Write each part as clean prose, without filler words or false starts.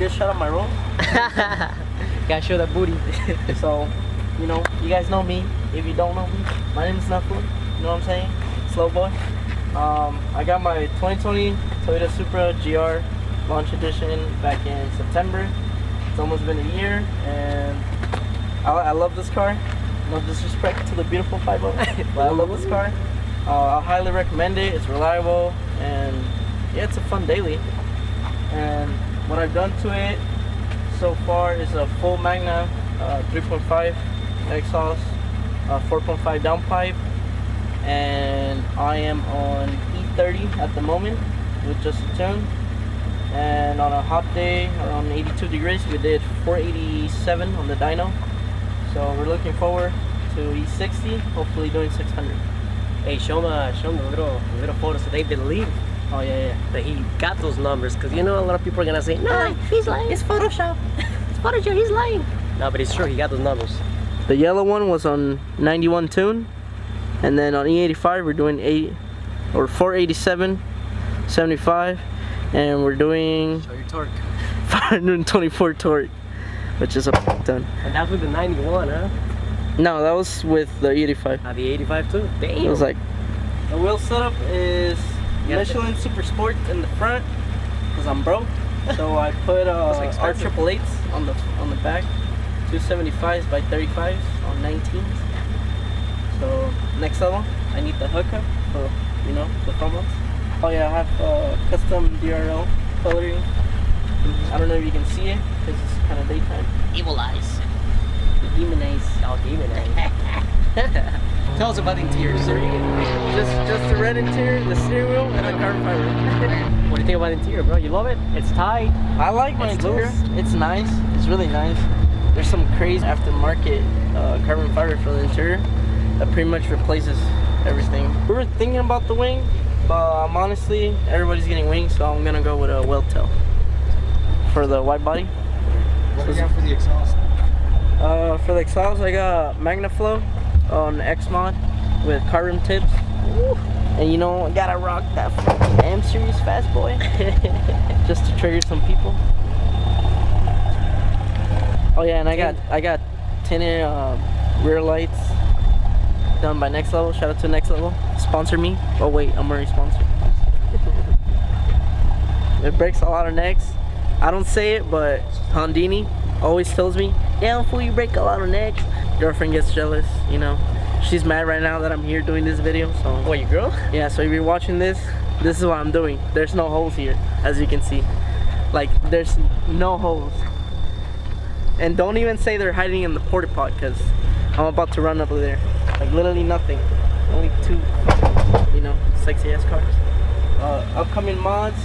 this shot on my room. Gotta show that booty. So, you know, you guys know me. If you don't know me, my name is Naku. You know what I'm saying? Slow boy. I got my 2020 Toyota Supra GR launch edition back in September. It's almost been a year, and I love this car. No disrespect to the beautiful 5.0, but I love this car. I highly recommend it. It's reliable, and yeah, it's a fun daily. And what I've done to it so far is a full Magna 3.5 exhaust, 4.5 downpipe, and I am on E30 at the moment with just a tune. And on a hot day around 82 degrees, we did 487 on the dyno. So we're looking forward to E60, hopefully doing 600. Hey, show them the little photos so they believe. Oh yeah. That he got those numbers, because you know a lot of people are gonna say, no, he's lying. It's Photoshop. It's Photoshop. He's lying. No, but it's true. He got those numbers. The yellow one was on 91 tune, and then on E85 we're doing 487, 75, and we're doing 524 torque. Which is a ton. And that's with the 91, huh? No, that was with the 85. Ah, the 85 too? Damn. It was like... The wheel setup is Michelin Super Sport in the front, because I'm broke. So I put R888s on the back, 275s by 35s on 19s. So next level, I need the hookup for, you know, the promos. Oh yeah, I have custom DRL coloring. I don't know if you can see it, because it's kind of daytime. Evil eyes. The demon eyes. Oh, demon eyes. Tell us about the interiors. Just the red interior, the steering wheel, and the carbon fiber. What do you think about the interior, bro? You love it? It's tight. I like my interior. It's nice. It's really nice. There's some crazy aftermarket carbon fiber for the interior that pretty much replaces everything. We were thinking about the wing, but honestly, everybody's getting wings, so I'm going to go with a whale tail for the wide body. What do you got for the exhaust? For the exhaust, I got Magnaflow on X-Mod with car rim tips. Ooh. And you know, I gotta rock that fucking M-Series fast boy just to trigger some people. Oh yeah, and I got tinted rear lights done by Next Level. Shout out to Next Level. Sponsor me. Oh wait, I'm already sponsored. It breaks a lot of necks. I don't say it, but Hondini always tells me, yeah, fool, you break a lot of necks. Girlfriend gets jealous, you know. She's mad right now that I'm here doing this video, so. What, your girl? Yeah, so if you're watching this, this is what I'm doing. There's no holes here, as you can see. Like, there's no holes. And don't even say they're hiding in the porta pot, because I'm about to run up there. Like, literally nothing. Only two, you know, sexy ass cars. Upcoming mods,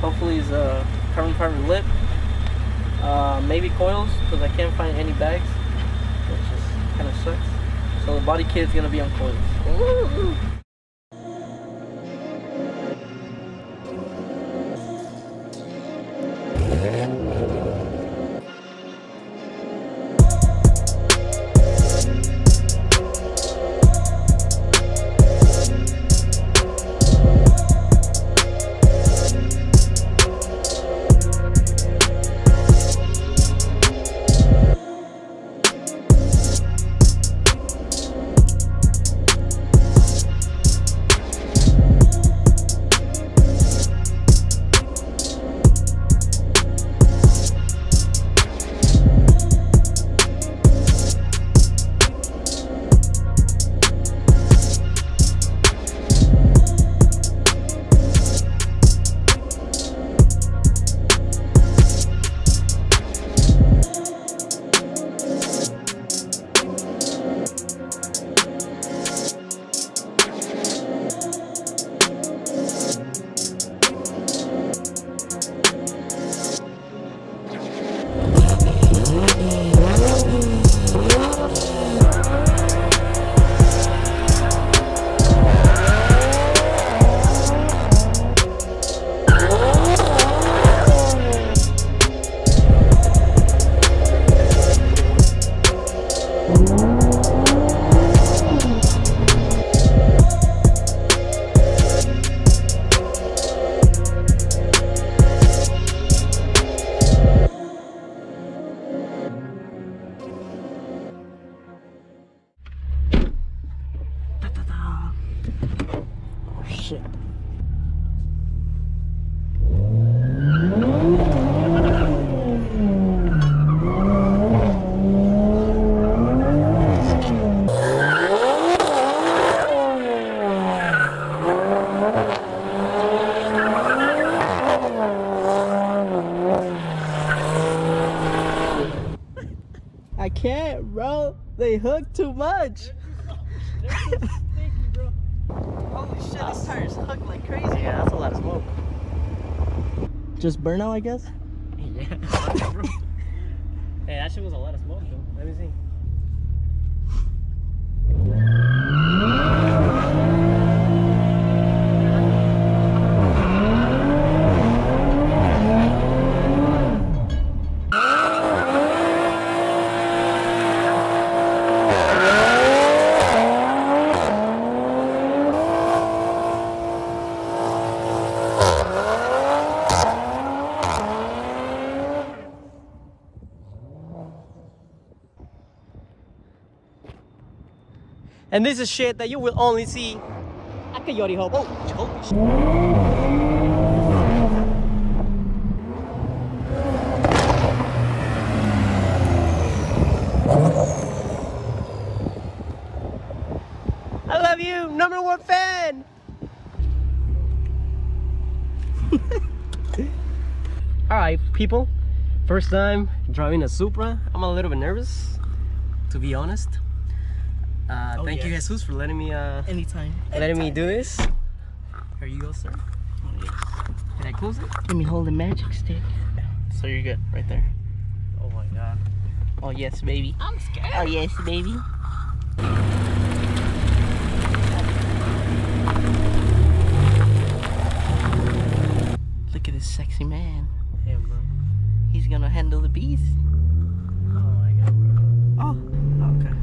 hopefully is carbon fiber lip, maybe coils, because I can't find any bags, which just kind of sucks. So the body kit is going to be on coils. Ooh. shit. I can't, bro. They hook too much. They're so stinky, bro. Holy shit, these tires hook like crazy. Yeah, that's a lot of smoke. Just burnout, I guess? Yeah. Hey, that shit was a lot of smoke, though. Let me see. And this is shit that you will only see at Coyote Hub. Oh, holy shit. I love you, #1 fan. All right, people. First time driving a Supra. I'm a little bit nervous, to be honest. Thank you, Jesus, for letting me Anytime. Do this. Here you go, sir. Oh, yes. Can I close it? Let me hold the magic stick. So you're good, right there. Oh my god. Oh yes, baby. I'm scared. Oh yes, baby. Look at this sexy man. Damn, bro. He's gonna handle the beast. Oh my god, bro. Oh, okay. Oh.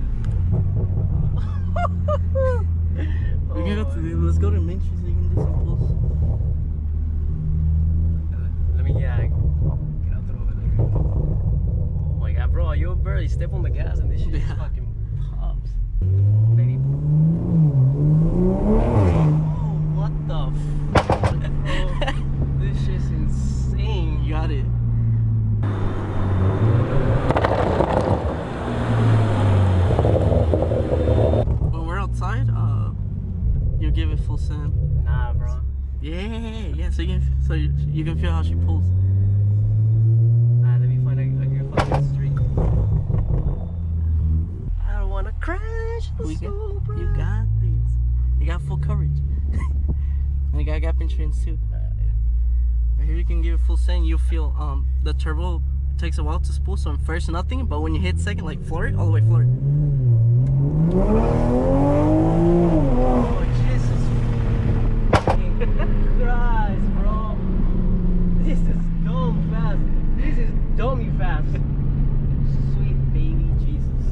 Let's go to Main Street so you can do some close. Let me get out the road there. Oh my god, bro, you barely step on the gas and this shit just fucking pops. Baby. Oh, what the fuck, bro? This shit's insane. You got it. Give it full send. Nah, bro. Yeah. So you can feel how she pulls. Alright, let me find a good fucking street. I don't wanna crash the Supra. You got this. You got full coverage. And you got gap insurance too. Right here you can give it full send. You'll feel the turbo takes a while to spool, so first nothing, but when you hit second, like floor it all the way, floor it. Christ, bro. This is dumb fast. This is dummy fast. Sweet baby Jesus.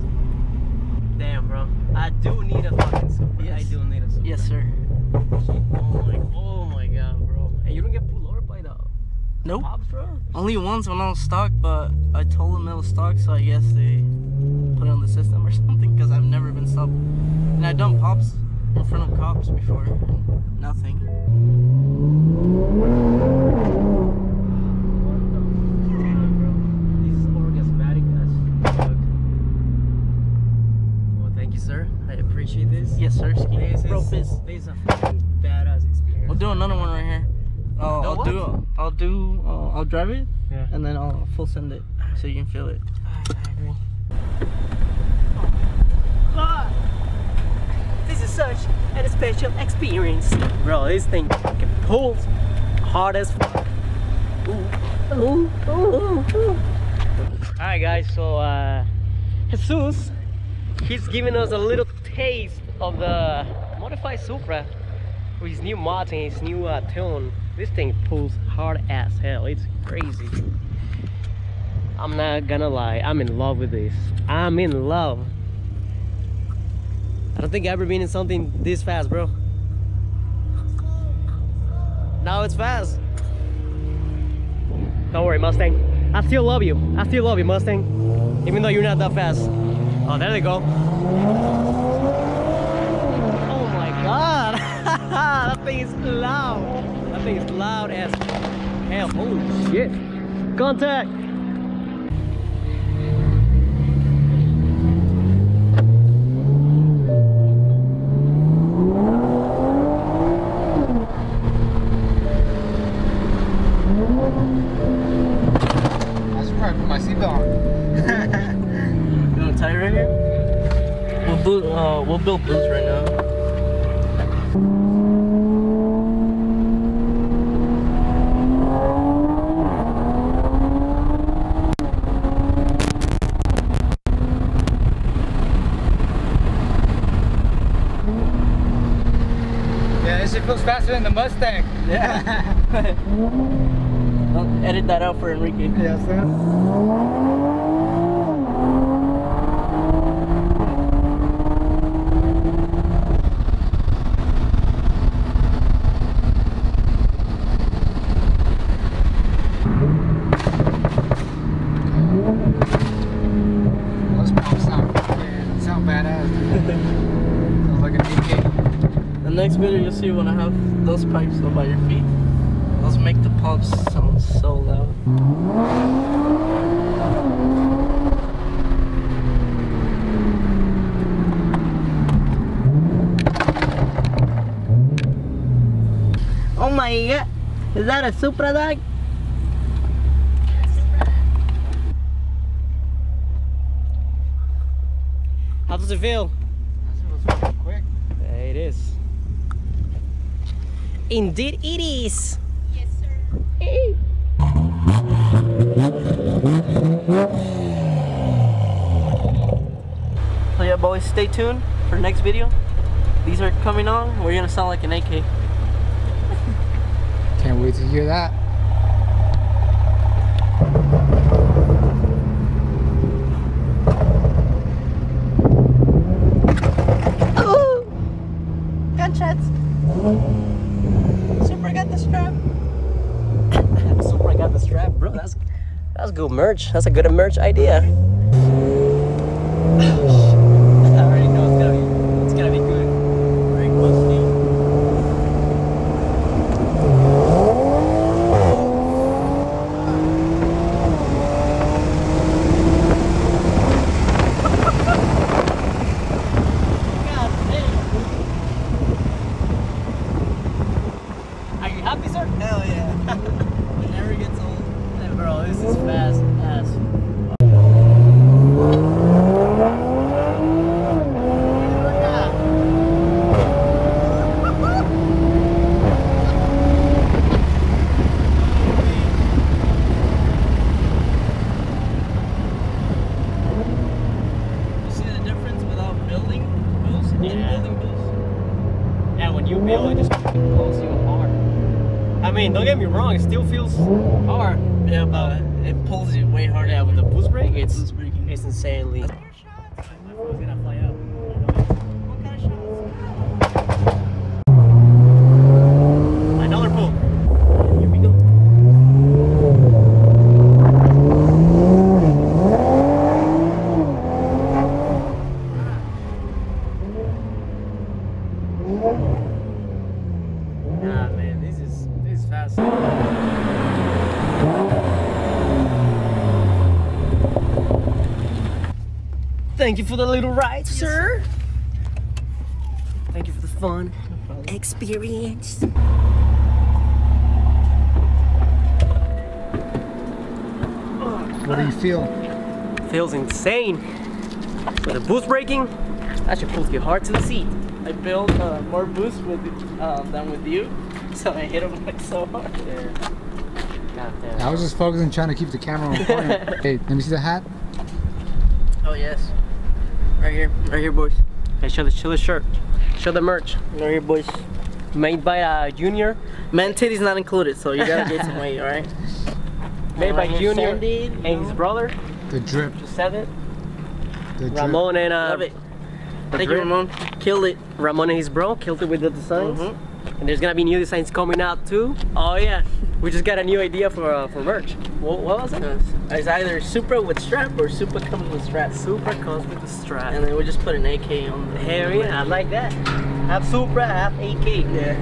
Damn, bro. I do need a fucking Supra. Yes. I do need a Supra. Yes, sir. Oh my god, bro. And you don't get pulled over by the cops, bro? Only once when I was stuck, but I told them it was stuck, so I guess they put it on the system or something, because I've never been stopped. And I've done pops in front of cops before. Nothing. This is orgasmatic as fuck. Well, thank you, sir. I appreciate this. Yes, sir. This is a fucking badass experience. We'll do another one right here. I'll drive it, yeah, and then I'll full send it so you can feel it. Such a special experience, bro. This thing fucking pulls hard as fuck. Alright, guys, so Jesus, he's giving us a little taste of the modified Supra with his new mods and his new tune. This thing pulls hard as hell. It's crazy. I'm not gonna lie, I'm in love with this. I'm in love. I don't think I've ever been in something this fast, bro. Now it's fast. Don't worry, Mustang. I still love you. I still love you, Mustang. Even though you're not that fast. Oh, there they go. Oh my god. That thing is loud. That thing is loud as hell. Holy shit. Contact. I should probably put my seatbelt on. You want a tire right here? We'll build boots right now. Faster than the Mustang. Yeah. Don't edit that out for Enrique. Yes, sir. Those pumps sound badass. Next video you'll see when I have those pipes up by your feet. Those make the pumps sound so loud. Oh my god! Is that a Supra dog? How does it feel? Indeed it is. Yes, sir. Hey. So yeah, boys, stay tuned for the next video. These are coming on. We're gonna sound like an AK. Can't wait to hear that. Oh, gunshots. Strap, bro. That's good merch. That's a good merch idea. I already know it's gonna be good. Very close to you. God damn. Are you happy, sir? Hell yeah. Bro, this is fast as fuck. You see the difference without building boost and building boost? Yeah, when you build, it just pulls you apart. I mean, don't get me wrong, it still feels hard. Yeah, but it pulls you way harder. Yeah, with the boost brake, it's insanely. Thank you for the little ride, yes, sir. Thank you for the fun experience. What do you feel? Feels insane. With the boost braking, that should pull you hard to the seat. I built more boost with than with you, so I hit him like so hard. Yeah. I was just focusing trying to keep the camera on point. Hey, let me see the hat. Oh yes. Right here, boys. Hey, show the shirt. Show the merch. Right here, boys. Made by Junior. Man, titty's not included, so you gotta get some weight, alright? Made by Junior and his brother. The drip. Just said it. The Ramon drip. And love it. Thank you, Ramon. Killed it. Ramon and his bro killed it with the designs. And there's gonna be new designs coming out too. Oh yeah. We just got a new idea for merch. What was it? It's either Supra with strap or Supra comes with strap. Supra comes with the strap. And then we just put an AK on the area. I like that. Have Supra, have AK. Yeah.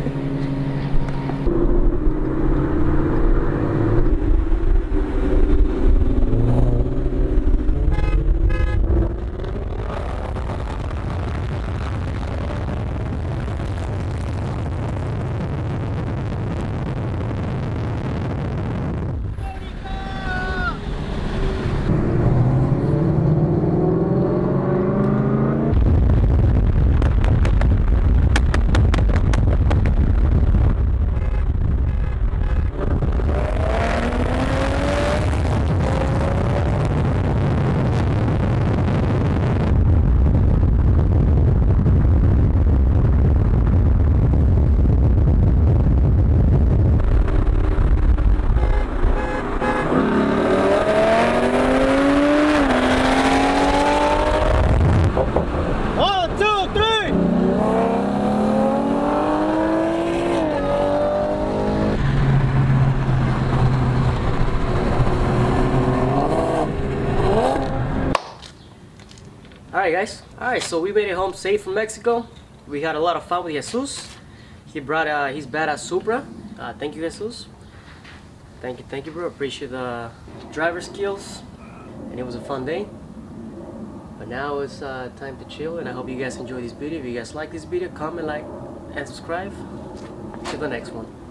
Alright guys, alright, so we made it home safe from Mexico. We had a lot of fun with Jesus. He brought his badass Supra. Thank you, Jesus. Thank you bro, appreciate the driver skills. And it was a fun day. But now it's time to chill, and I hope you guys enjoy this video. If you guys like this video, comment, like, and subscribe. Till the next one.